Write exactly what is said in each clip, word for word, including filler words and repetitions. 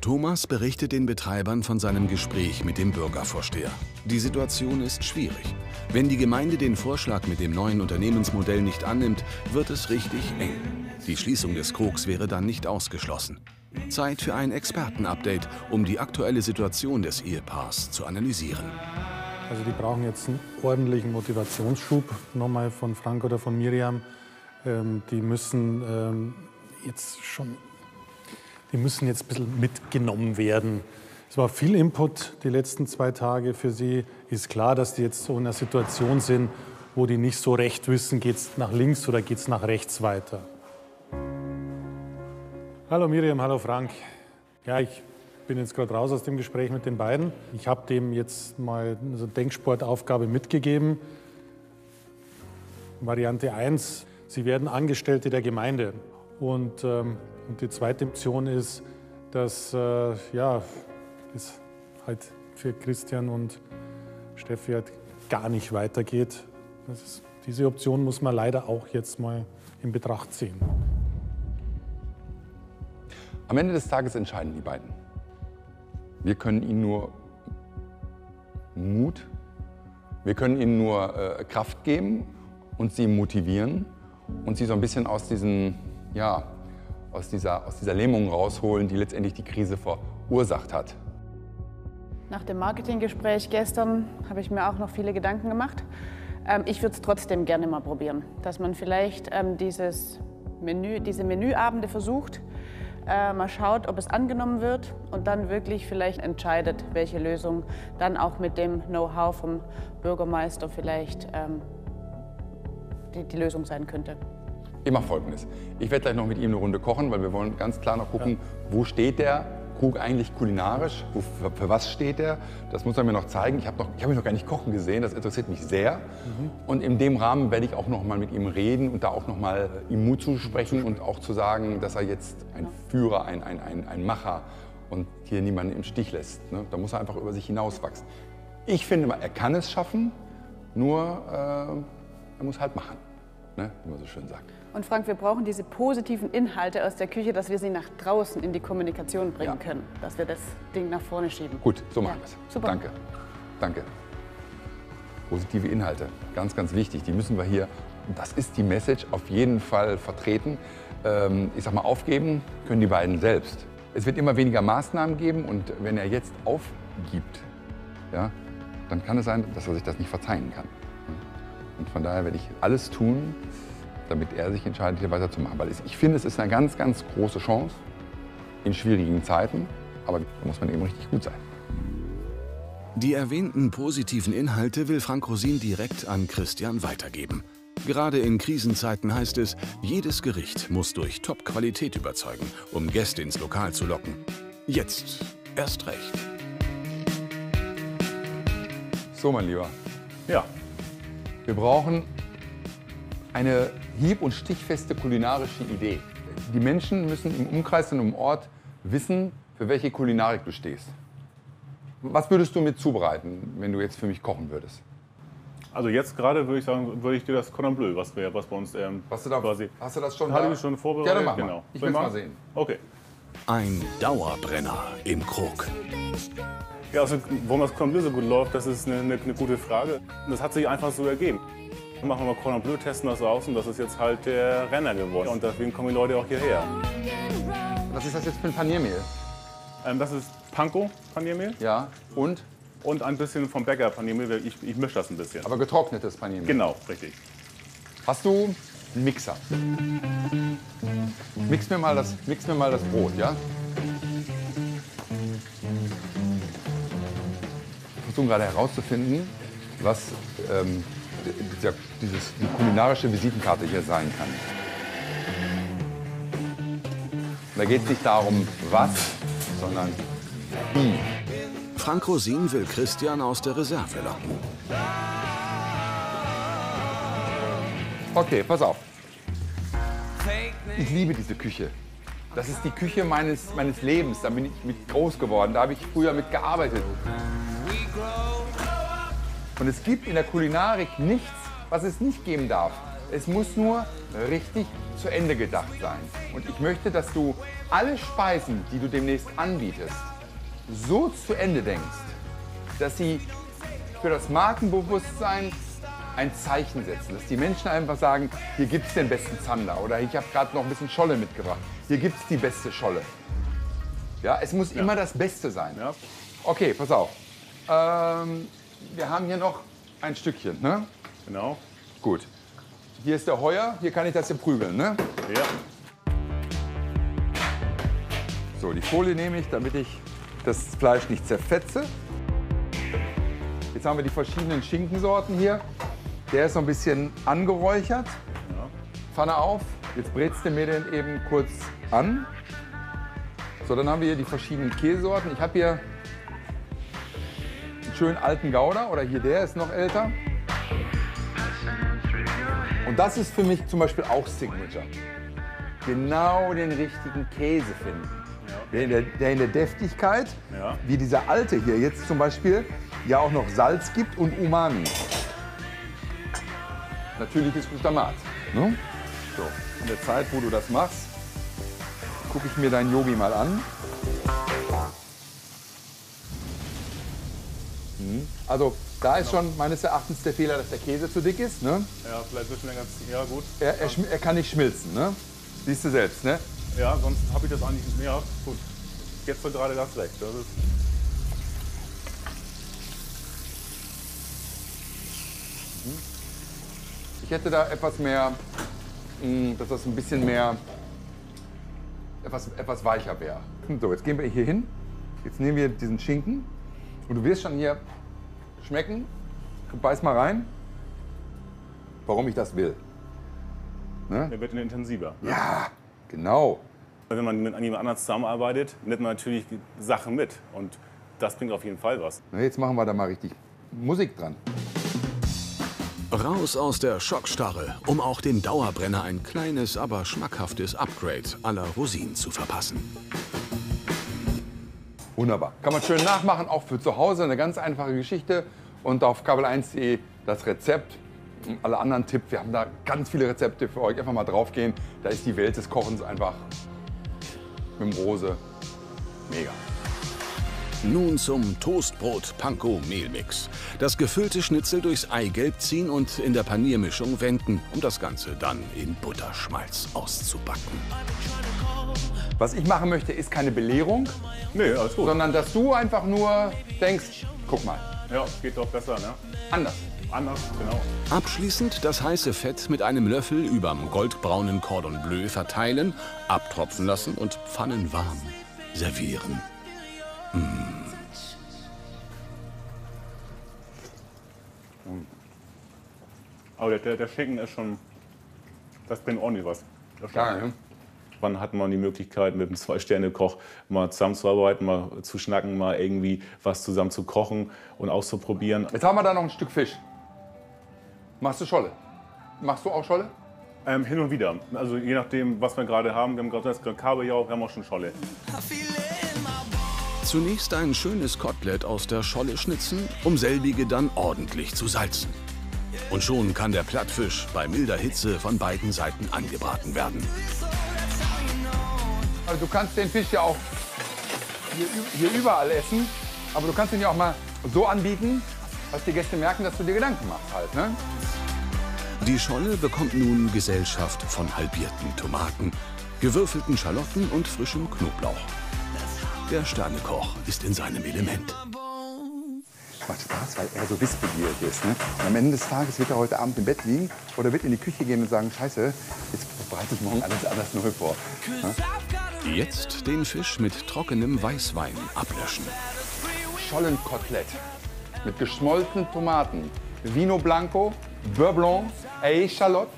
Thomas berichtet den Betreibern von seinem Gespräch mit dem Bürgervorsteher. Die Situation ist schwierig. Wenn die Gemeinde den Vorschlag mit dem neuen Unternehmensmodell nicht annimmt, wird es richtig eng. Die Schließung des Krogs wäre dann nicht ausgeschlossen. Zeit für ein Expertenupdate, um die aktuelle Situation des Ehepaars zu analysieren. Also die brauchen jetzt einen ordentlichen Motivationsschub, nochmal von Frank oder von Miriam. Ähm, die müssen ähm, jetzt schon, die müssen jetzt ein bisschen mitgenommen werden. Es war viel Input die letzten zwei Tage für sie. Ist klar, dass die jetzt so in einer Situation sind, wo die nicht so recht wissen, geht's nach links oder geht's nach rechts weiter. Hallo Miriam, hallo Frank. Ja, ich bin jetzt gerade raus aus dem Gespräch mit den beiden. Ich habe dem jetzt mal so eine Denksportaufgabe mitgegeben. Variante eins, sie werden Angestellte der Gemeinde. Und, ähm, und die zweite Option ist, dass äh, ja, es halt für Christian und Steffi halt gar nicht weitergeht. Das ist, diese Option muss man leider auch jetzt mal in Betracht ziehen. Am Ende des Tages entscheiden die beiden. Wir können ihnen nur Mut, wir können ihnen nur äh, Kraft geben und sie motivieren und sie so ein bisschen aus, diesen, ja, aus, dieser, aus dieser Lähmung rausholen, die letztendlich die Krise verursacht hat. Nach dem Marketinggespräch gestern habe ich mir auch noch viele Gedanken gemacht. Ähm, ich würde es trotzdem gerne mal probieren, dass man vielleicht ähm, dieses Menü, diese Menüabende versucht. Äh, mal schaut, ob es angenommen wird und dann wirklich vielleicht entscheidet, welche Lösung dann auch mit dem Know-how vom Bürgermeister vielleicht ähm, die, die Lösung sein könnte. Ich mache Folgendes. Ich werde gleich noch mit ihm eine Runde kochen, weil wir wollen ganz klar noch gucken, ja, wo steht der Krug eigentlich kulinarisch, wo, für, für was steht der. Das muss er mir noch zeigen. Ich habe hab mich noch gar nicht kochen gesehen, das interessiert mich sehr. Mhm. Und in dem Rahmen werde ich auch noch mal mit ihm reden und da auch noch mal ihm Mut zusprechen und auch zu sagen, dass er jetzt ein Führer, ein, ein, ein, ein Macher und hier niemanden im Stich lässt. Ne? Da muss er einfach über sich hinauswachsen. Ich finde mal, er kann es schaffen, nur äh, er muss halt machen, ne? Wie man so schön sagt. Und Frank, wir brauchen diese positiven Inhalte aus der Küche, dass wir sie nach draußen in die Kommunikation bringen ja. können. Dass wir das Ding nach vorne schieben. Gut, so machen ja. wir es. Super. Danke. Danke. Positive Inhalte, ganz, ganz wichtig. Die müssen wir hier, das ist die Message, auf jeden Fall vertreten. Ähm, ich sag mal, aufgeben können die beiden selbst. Es wird immer weniger Maßnahmen geben und wenn er jetzt aufgibt, ja, dann kann es sein, dass er sich das nicht verzeihen kann. Und von daher werde ich alles tun, damit er sich entscheidet, hier weiterzumachen. Weil ich finde, es ist eine ganz, ganz große Chance in schwierigen Zeiten, aber da muss man eben richtig gut sein. Die erwähnten positiven Inhalte will Frank Rosin direkt an Christian weitergeben. Gerade in Krisenzeiten heißt es, jedes Gericht muss durch Top-Qualität überzeugen, um Gäste ins Lokal zu locken. Jetzt erst recht. So, mein Lieber. Ja. Wir brauchen eine hieb- und stichfeste kulinarische Idee. Die Menschen müssen im Umkreis und im Ort wissen, für welche Kulinarik du stehst. Was würdest du mit zubereiten, wenn du jetzt für mich kochen würdest? Also jetzt gerade würde ich sagen, würde ich dir das Cordon Bleu, was wir, was bei uns ähm, hast du da, quasi. Hast du das schon? Habe ich schon vorbereitet. Ja, dann mach mal. Genau. Ich will es mal sehen. Okay. Ein Dauerbrenner im Krug. Ja, also warum das Cordon Bleu so gut läuft, das ist eine, eine, eine gute Frage. Das hat sich einfach so ergeben. Machen wir mal Cordon Bleu, testen das aus und das ist jetzt halt der Renner geworden. Und deswegen kommen die Leute auch hierher. Was ist das jetzt für ein Paniermehl? Ähm, das ist Panko Paniermehl. Ja, und? Und ein bisschen vom Bäcker Paniermehl. Ich, ich mische das ein bisschen. Aber getrocknetes Paniermehl? Genau, richtig. Hast du einen Mixer? Mix mir mal das, mix mir mal das Brot, ja? Wir versuchen gerade herauszufinden, was ähm, Dieser, dieses, die kulinarische Visitenkarte hier sein kann. Da geht es nicht darum, was, sondern wie. Frank Rosin will Christian aus der Reserve locken. Okay, pass auf. Ich liebe diese Küche. Das ist die Küche meines, meines Lebens. Da bin ich mit groß geworden. Da habe ich früher mit gearbeitet. Und es gibt in der Kulinarik nichts, was es nicht geben darf. Es muss nur richtig zu Ende gedacht sein. Und ich möchte, dass du alle Speisen, die du demnächst anbietest, so zu Ende denkst, dass sie für das Markenbewusstsein ein Zeichen setzen. Dass die Menschen einfach sagen, hier gibt es den besten Zander oder ich habe gerade noch ein bisschen Scholle mitgebracht. Hier gibt es die beste Scholle. Ja, es muss ja immer das Beste sein. Ja. Okay, pass auf. Ähm, wir haben hier noch ein Stückchen, ne? Genau. Gut. Hier ist der Heuer, hier kann ich das hier prügeln, ne? Ja. So, die Folie nehme ich, damit ich das Fleisch nicht zerfetze. Jetzt haben wir die verschiedenen Schinkensorten hier. Der ist so ein bisschen angeräuchert. Ja. Pfanne auf. Jetzt brätst du mir den eben kurz an. So, dann haben wir hier die verschiedenen Käsesorten. Ich habe hier einen schönen alten Gouda, oder hier der ist noch älter. Und das ist für mich zum Beispiel auch Signature. Genau den richtigen Käse finden. Ja. Der, in der, der in der Deftigkeit, ja, wie dieser alte hier jetzt zum Beispiel, ja auch noch Salz gibt und Umami. Natürliches Glutamat. Ne? So, in der Zeit, wo du das machst, gucke ich mir deinen Yogi mal an. Mhm. Also da ist genau schon meines Erachtens der Fehler, dass der Käse zu dick ist. Ne? Ja, vielleicht wird schon ganz, ja gut. Er, er, er kann nicht schmilzen, ne? Siehst du selbst, ne? Ja, sonst habe ich das eigentlich nicht mehr. Gut, jetzt wird gerade ganz leicht. Das ist mhm. Ich hätte da etwas mehr, mh, dass das ein bisschen mehr Etwas, etwas weicher wäre. So, jetzt gehen wir hier hin. Jetzt nehmen wir diesen Schinken. Und du wirst schon hier schmecken. Beiß mal rein, warum ich das will. Ne? Der wird intensiver. Ne? Ja, genau. Wenn man mit jemand anderem zusammenarbeitet, nimmt man natürlich Sachen mit. Und das bringt auf jeden Fall was. Na, jetzt machen wir da mal richtig Musik dran. Raus aus der Schockstarre, um auch dem Dauerbrenner ein kleines, aber schmackhaftes Upgrade à la Rosin zu verpassen. Wunderbar. Kann man schön nachmachen, auch für zu Hause. Eine ganz einfache Geschichte. Und auf kabel eins punkt de das Rezept. Und alle anderen Tipps, wir haben da ganz viele Rezepte für euch. Einfach mal draufgehen. Da ist die Welt des Kochens einfach mit dem Rose mega. Nun zum Toastbrot-Panko-Mehlmix. Das gefüllte Schnitzel durchs Eigelb ziehen und in der Paniermischung wenden, um das Ganze dann in Butterschmalz auszubacken. Was ich machen möchte, ist keine Belehrung, nee, alles gut, sondern dass du einfach nur denkst, guck mal. Ja, geht doch besser, ne? Anders. Anders, genau. Abschließend das heiße Fett mit einem Löffel überm goldbraunen Cordon Bleu verteilen, abtropfen lassen und pfannenwarm servieren. Mmh. Aber der, der Schinken ist schon, das bringt ordentlich was. Klar, ja. Wann hat man die Möglichkeit, mit einem Zwei-Sterne-Koch mal zusammenzuarbeiten, mal zu schnacken, mal irgendwie was zusammen zu kochen und auszuprobieren? Jetzt haben wir da noch ein Stück Fisch. Machst du Scholle? Machst du auch Scholle? Ähm, hin und wieder. Also je nachdem, was wir gerade haben. Wir haben gerade Kabeljau, wir haben auch schon Scholle. Zunächst ein schönes Kotelett aus der Scholle schnitzen, um selbige dann ordentlich zu salzen. Und schon kann der Plattfisch bei milder Hitze von beiden Seiten angebraten werden. Also du kannst den Fisch ja auch hier, hier überall essen, aber du kannst ihn ja auch mal so anbieten, dass die Gäste merken, dass du dir Gedanken machst halt, ne? Die Scholle bekommt nun Gesellschaft von halbierten Tomaten, gewürfelten Schalotten und frischem Knoblauch. Der Sternekoch ist in seinem Element. Macht Spaß, weil er so wissbegierig ist. Ne? Am Ende des Tages wird er heute Abend im Bett liegen oder wird in die Küche gehen und sagen, scheiße, jetzt bereite ich morgen alles anders neu vor. Ne? Jetzt den Fisch mit trockenem Weißwein ablöschen. Schollenkotelett mit geschmolzenen Tomaten, Vino Blanco, Beurre Blanc, Echalotte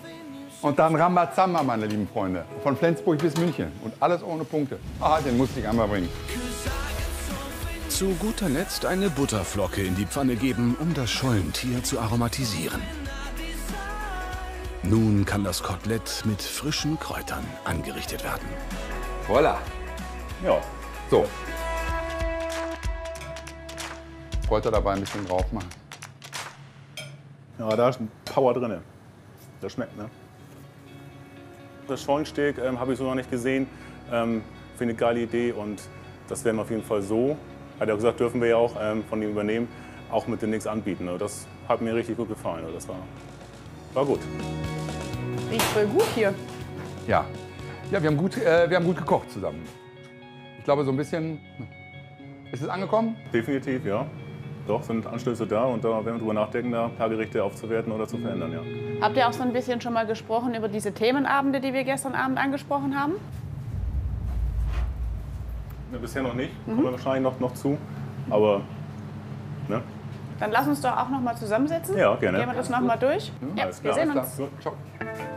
und dann Rambazamba, meine lieben Freunde. Von Flensburg bis München und alles ohne Punkte. Ah, den musste ich einmal bringen. Zu guter Letzt eine Butterflocke in die Pfanne geben, um das Schollentier zu aromatisieren. Nun kann das Kotelett mit frischen Kräutern angerichtet werden. Voila. Ja, so. Kräuter dabei ein bisschen drauf machen. Ja, da ist ein Power drin. Das schmeckt, ne? Das Schollensteak ähm, habe ich so noch nicht gesehen. Ähm, Finde eine geile Idee und das werden wir auf jeden Fall so, hat er gesagt, dürfen wir ja auch ähm, von ihm übernehmen, auch mit demnächst anbieten. Also das hat mir richtig gut gefallen. Also das war, war gut. Riecht voll gut hier. Ja, ja wir, haben gut, äh, wir haben gut gekocht zusammen. Ich glaube, so ein bisschen. Ist es angekommen? Definitiv, ja. Doch, sind Anstöße da und da werden wir drüber nachdenken, da ein paar Gerichte aufzuwerten oder zu verändern, ja. Habt ihr auch so ein bisschen schon mal gesprochen über diese Themenabende, die wir gestern Abend angesprochen haben? Ne, bisher noch nicht, mhm. Kommen wir wahrscheinlich noch, noch zu, aber, ne? Dann lass uns doch auch noch mal zusammensetzen. Ja, gerne. Gehen wir das noch mal durch. Mhm. Ja, alles klar. Wir sehen uns. Ciao.